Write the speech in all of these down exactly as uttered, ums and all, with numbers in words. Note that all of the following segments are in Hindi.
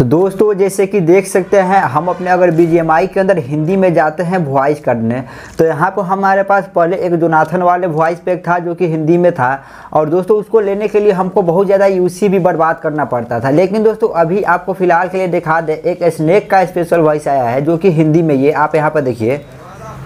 तो दोस्तों जैसे कि देख सकते हैं हम अपने अगर बीजीएमआई के अंदर हिंदी में जाते हैं वॉइस करने, तो यहाँ पर हमारे पास पहले एक जोनाथन वाले वॉइस पैक था जो कि हिंदी में था, और दोस्तों उसको लेने के लिए हमको बहुत ज़्यादा यूसी भी बर्बाद करना पड़ता था। लेकिन दोस्तों अभी आपको फ़िलहाल के लिए दिखा दें, एक स्नैक का स्पेशल वॉइस आया है जो कि हिंदी में, ये आप यहाँ पर देखिए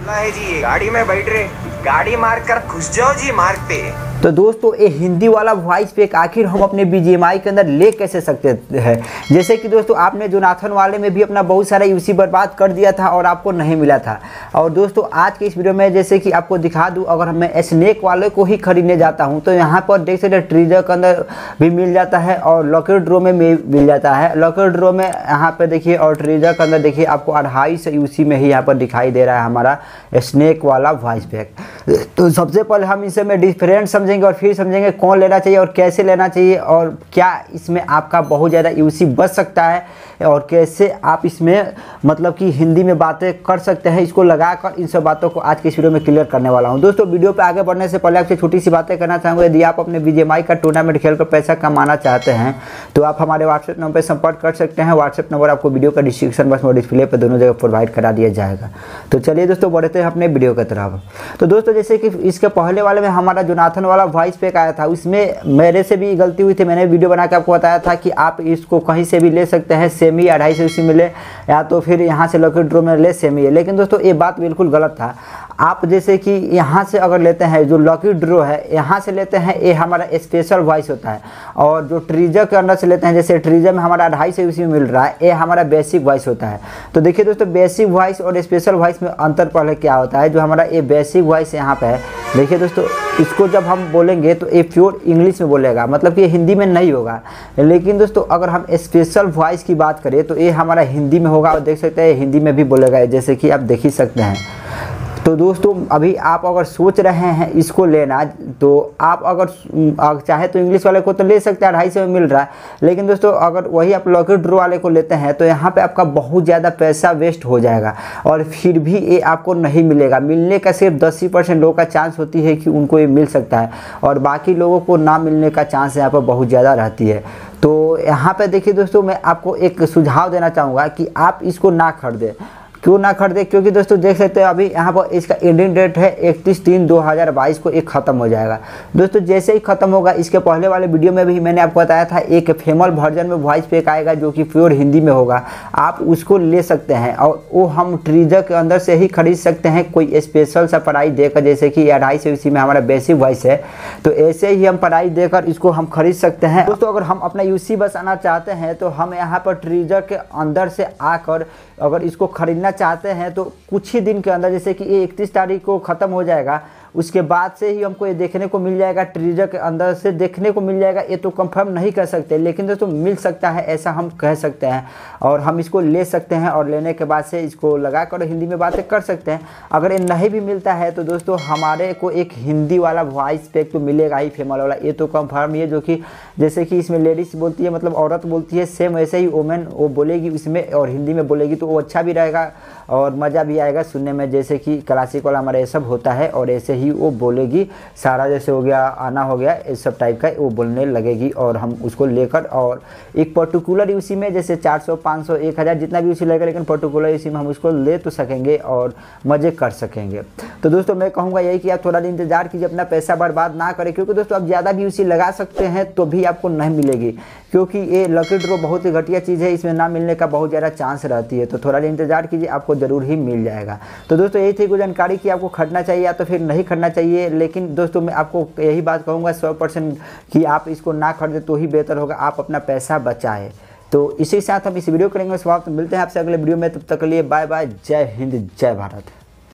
है जी, गाड़ी में बैठ रहे गाड़ी मार कर घुस जाओ जी मारते। तो दोस्तों ये हिंदी वाला वॉइस पैक आखिर हम अपने बीजीएमआई के अंदर ले कैसे सकते हैं। जैसे कि दोस्तों आपने जोनाथन वाले में भी अपना बहुत सारा यूसी बर्बाद कर दिया था और आपको नहीं मिला था। और दोस्तों आज के इस वीडियो में जैसे कि आपको दिखा दूं, अगर मैं स्नैक वाले को ही खरीदने जाता हूं तो यहाँ पर देख सकते ट्रीजर के अंदर भी मिल जाता है और लॉकर ड्रो में मिल जाता है। लॉकर ड्रो में यहाँ पर देखिए और ट्रीजर के अंदर देखिए, आपको अढ़ाई सौ यूसी में ही यहाँ पर दिखाई दे रहा है हमारा स्नैक वाला वॉइस पैक। तो सबसे पहले हम इसे में डिफरेंट समझेंगे और फिर समझेंगे कौन लेना चाहिए और कैसे लेना चाहिए और क्या इसमें आपका बहुत ज़्यादा यूसी बच सकता है और कैसे आप इसमें मतलब कि हिंदी में बातें कर सकते हैं। इसको लगाकर इन सब बातों को आज के इस वीडियो में क्लियर करने वाला हूं। दोस्तों वीडियो पर आगे बढ़ने से पहले आपसे छोटी सी बातें करना चाहूँगा, यदि आप अपने बीजीएमआई का टूर्नामेंट खेलकर पैसा कमाना चाहते हैं तो आप हमारे व्हाट्सएप नंबर पर संपर्क कर सकते हैं। व्हाट्सएप नंबर आपको वीडियो का डिस्क्रिप्शन बॉक्स में डिस्प्ले पर दोनों जगह प्रोवाइड करा दिया जाएगा। तो चलिए दोस्तों बढ़ते हैं अपने वीडियो की तरफ। तो दोस्तों जैसे कि इसके पहले वाले में हमारा जोनाथन वाला वॉइस पैक आया था, उसमें मेरे से भी गलती हुई थी। मैंने वीडियो बना के आपको बताया था कि आप इसको कहीं से भी ले सकते हैं, सेमी अढ़ाई सौ यूसी में ले या तो फिर यहाँ से लॉकेट ड्रो में ले सेमी। लेकिन दोस्तों ये बात बिल्कुल गलत था। आप जैसे कि यहाँ से अगर लेते हैं जो लॉकेट ड्रो है यहाँ से लेते हैं, ये हमारा स्पेशल वॉइस होता है, और जो ट्रीजर के अंदर से लेते हैं जैसे ट्रीजर में हमारा अढ़ाई सौ यूसी में मिल रहा है, ये हमारा बेसिक वॉइस होता है। तो देखिए दोस्तों बेसिक वॉइस और स्पेशल वॉइस में अंतर पहले क्या होता है। जो हमारा ये बेसिक वॉइस यहाँ पर है देखिए दोस्तों, इसको जब हम बोलेंगे तो ये प्योर इंग्लिश में बोलेगा, मतलब कि ये हिंदी में नहीं होगा। लेकिन दोस्तों अगर हम स्पेशल वॉइस की बात करें तो ये हमारा हिंदी में होगा और देख सकते हैं हिंदी में भी बोलेगा, जैसे कि आप देख ही सकते हैं। तो दोस्तों अभी आप अगर सोच रहे हैं इसको लेना तो आप अगर चाहे तो इंग्लिश वाले को तो ले सकते हैं, ढाई सौ में मिल रहा है। लेकिन दोस्तों अगर वही आप लॉकेट ड्रो वाले को लेते हैं तो यहाँ पे आपका बहुत ज़्यादा पैसा वेस्ट हो जाएगा और फिर भी ये आपको नहीं मिलेगा। मिलने का सिर्फ दस ही परसेंट लोगों का चांस होती है कि उनको ये मिल सकता है और बाकी लोगों को ना मिलने का चांस यहाँ पर बहुत ज़्यादा रहती है। तो यहाँ पर देखिए दोस्तों मैं आपको एक सुझाव देना चाहूँगा कि आप इसको ना खरीदें। क्यों ना खरीदे, क्योंकि दोस्तों देख सकते हैं अभी यहाँ पर इसका एंडिंग डेट है इकतीस तीन दो हज़ार बाईस को एक ख़त्म हो जाएगा। दोस्तों जैसे ही ख़त्म होगा, इसके पहले वाले वीडियो में भी मैंने आपको बताया था एक फेमल वर्जन में वॉइस पैक आएगा जो कि प्योर हिंदी में होगा, आप उसको ले सकते हैं और वो हम ट्रीजर के अंदर से ही खरीद सकते हैं कोई स्पेशल सा प्राइस देकर। जैसे कि अढ़ाई सौ यूसी में हमारा बेसिक वॉइस है तो ऐसे ही हम प्राइस देकर इसको हम खरीद सकते हैं। दोस्तों अगर हम अपना यूसी बचाना चाहते हैं तो हम यहाँ पर ट्रीजर के अंदर से आकर अगर इसको खरीदना चाहते हैं तो कुछ ही दिन के अंदर, जैसे कि ये इकतीस तारीख को ख़त्म हो जाएगा, उसके बाद से ही हमको ये देखने को मिल जाएगा, ट्रीजर के अंदर से देखने को मिल जाएगा। ये तो कंफर्म नहीं कर सकते लेकिन दोस्तों मिल सकता है ऐसा हम कह सकते हैं और हम इसको ले सकते हैं और लेने के बाद से इसको लगाकर हिंदी में बातें कर सकते हैं। अगर ये नहीं भी मिलता है तो दोस्तों हमारे को एक हिंदी वाला वॉइस पैक तो मिलेगा ही, फेमल वाला, ये तो कंफर्म। ये जो कि जैसे कि इसमें लेडीज़ बोलती है मतलब औरत बोलती है, सेम वैसे ही वोमेन वो बोलेगी उसमें और हिंदी में बोलेगी तो वो अच्छा भी रहेगा और मज़ा भी आएगा सुनने में। जैसे कि क्लासिक वाला हमारा ये सब होता है और ऐसे ही वो बोलेगी, सारा जैसे हो गया, आना हो गया, इस सब टाइप का वो बोलने लगेगी और हम उसको लेकर और एक पर्टिकुलर यूसी में जैसे चार सौ पाँच सौ एक हज़ार जितना भी यूसी लगेगा लेकिन पर्टिकुलर यूसी में हम उसको ले तो सकेंगे और मज़े कर सकेंगे। तो दोस्तों मैं कहूँगा यही कि आप थोड़ा दिन इंतजार कीजिए, अपना पैसा बर्बाद ना करें, क्योंकि दोस्तों आप ज़्यादा भी यूसी लगा सकते हैं तो भी आपको नहीं मिलेगी, क्योंकि ये लकी ड्रॉ बहुत ही घटिया चीज़ है, इसमें ना मिलने का बहुत ज़्यादा चांस रहती है। तो थोड़ा दिन इंतजार कीजिए, आपको ज़रूर ही मिल जाएगा। तो दोस्तों यही थी कोई जानकारी कि आपको खरीदना चाहिए या तो फिर नहीं खरीदना चाहिए। लेकिन दोस्तों मैं आपको यही बात कहूँगा सौ परसेंट कि आप इसको ना खरीदें तो ही बेहतर होगा, आप अपना पैसा बचाएं। तो इसी के साथ हम इस वीडियो करेंगे समाप्त। मिलते हैं आपसे अगले वीडियो में, तब तक के लिए बाय बाय, जय हिंद, जय भारत।